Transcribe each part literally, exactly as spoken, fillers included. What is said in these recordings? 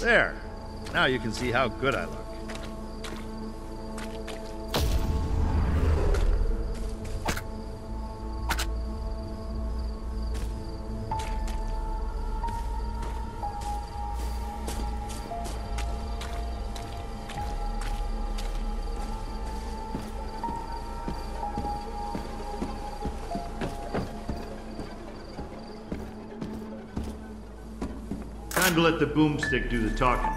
There. Now you can see how good I look. Time to let the boomstick do the talking.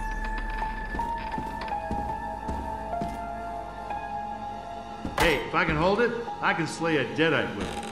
Hey, if I can hold it, I can slay a deadite with it.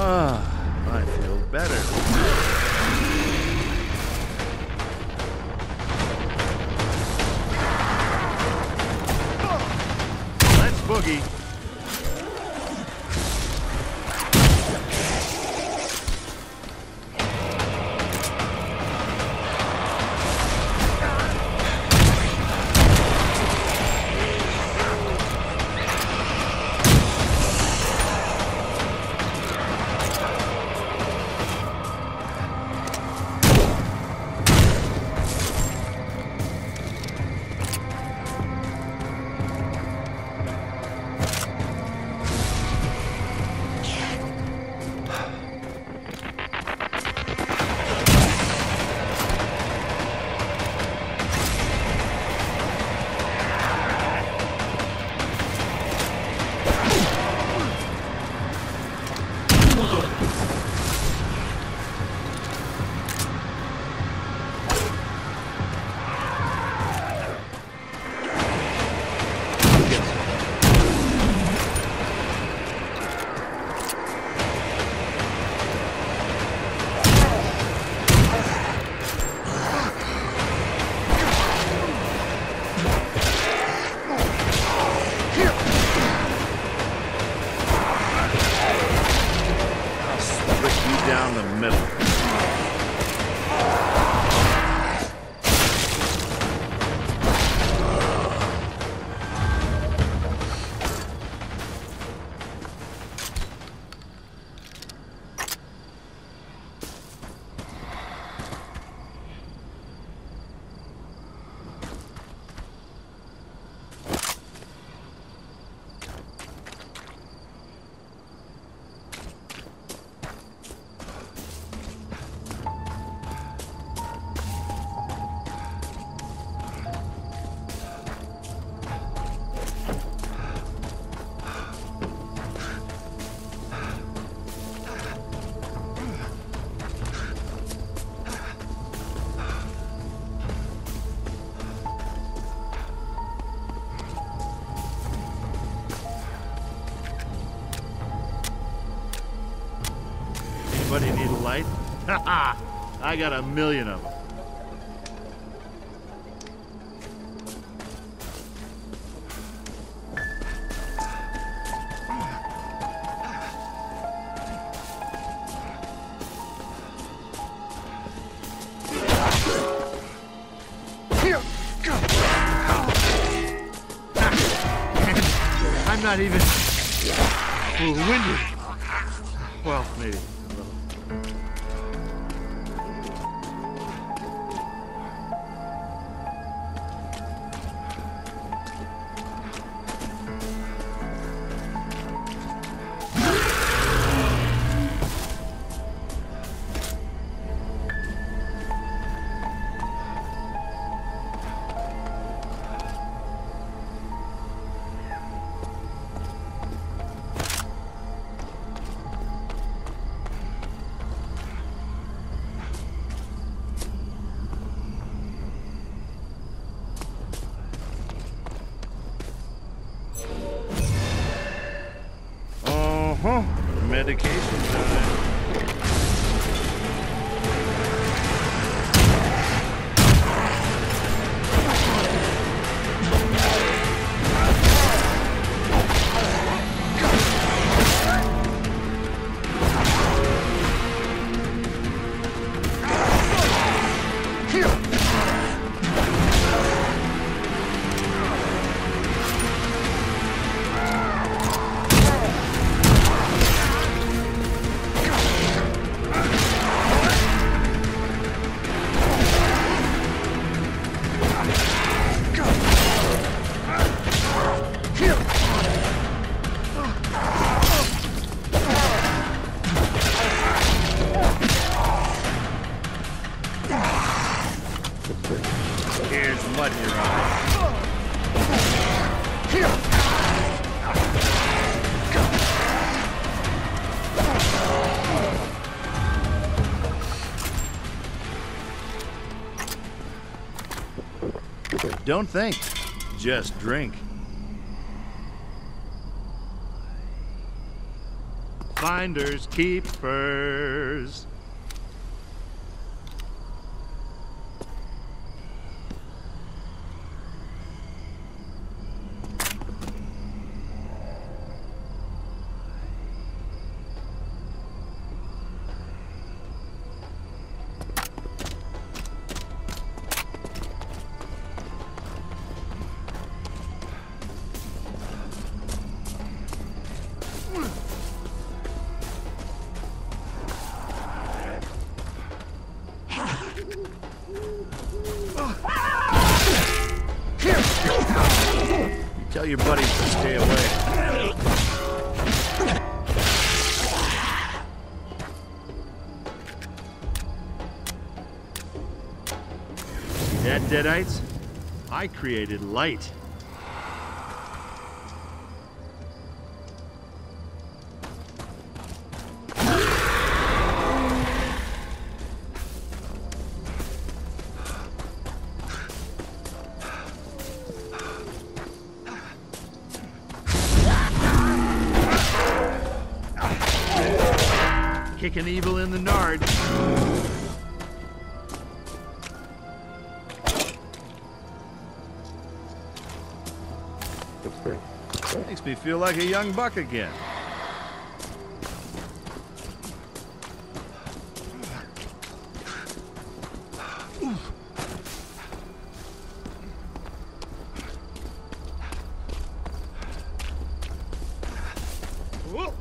Ah, I feel better. Anybody need a light? Ha ha! I got a million of them. not even ooh, windy. Well, maybe a little. Huh. Medication time. Here. Here's mud in your eyes. Don't think, just drink. Finders keepers. Tell your buddies to stay away. See that, Deadites? I created light. Kicking evil in the nard. Makes me feel like a young buck again. Whoa.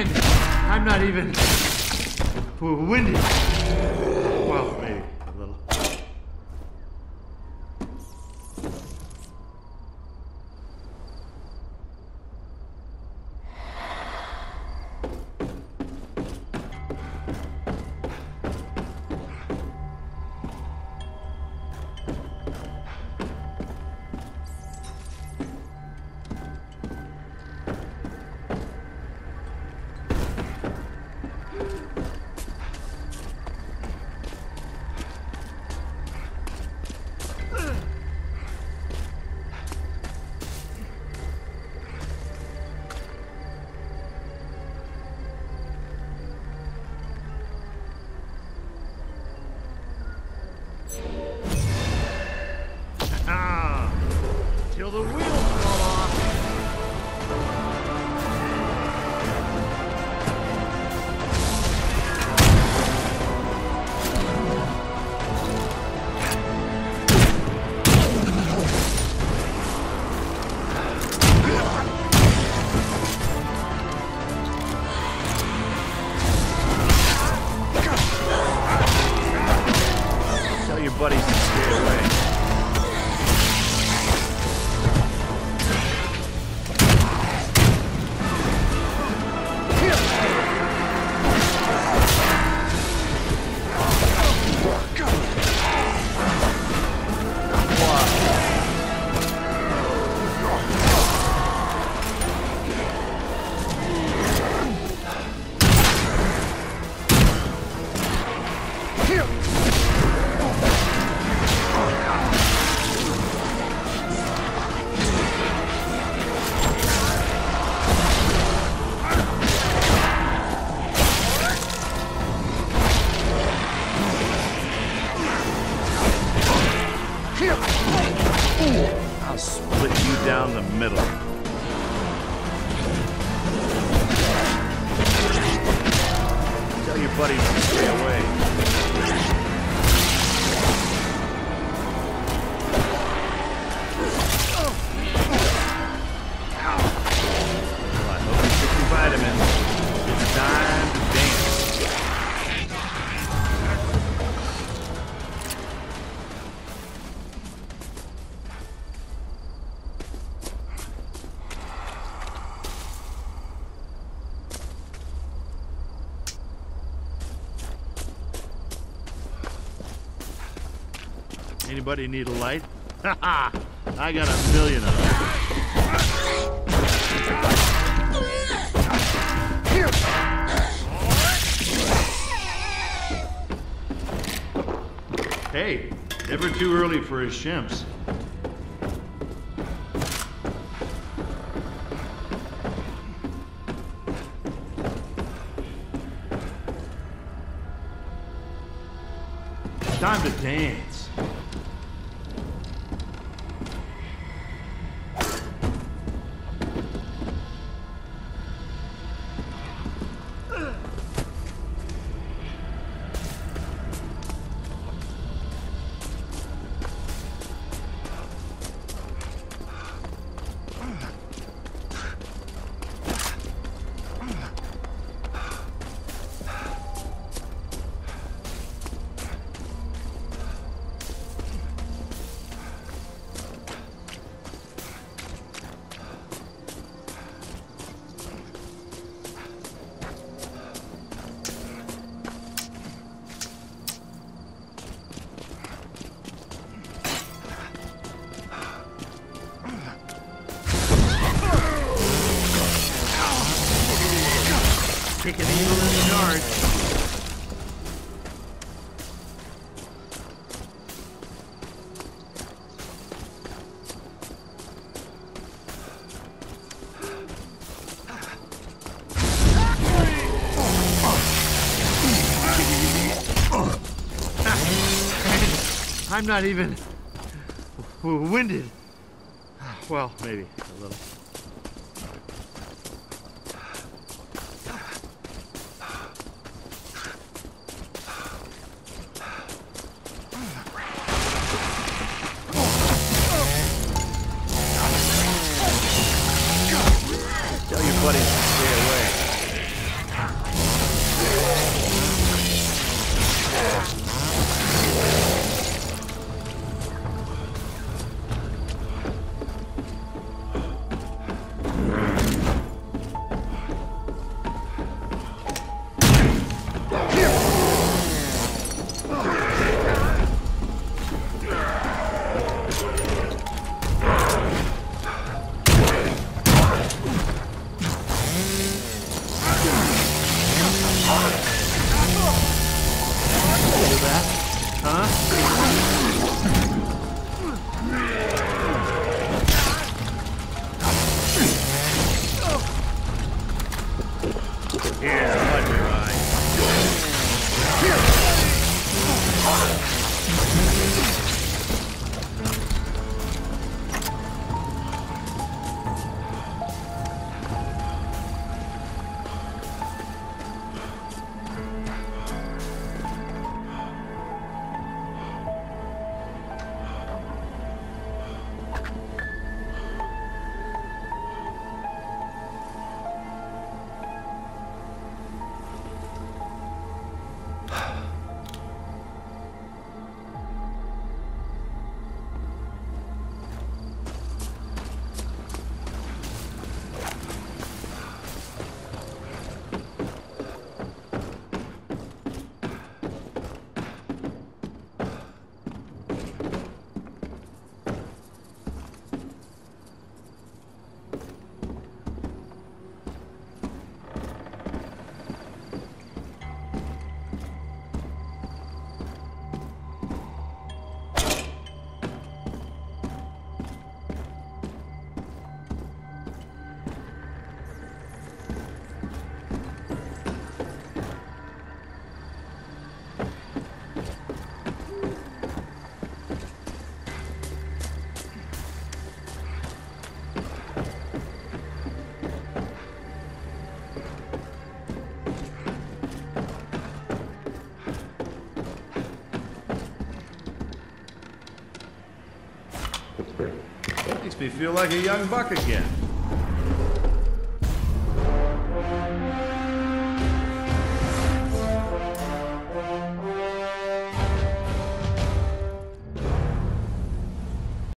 and I'm not even winded. Well, maybe a little. I'll split you down the middle. Tell your buddies to stay away. Anybody need a light? Ha ha! I got a million of them. Hey, never too early for his shims. Time to dance. Kick an eagle in the yard. I'm not even winded. Well, maybe a little. Buddy, stay away. that. Huh? Yeah, let me Makes me feel like a young buck again.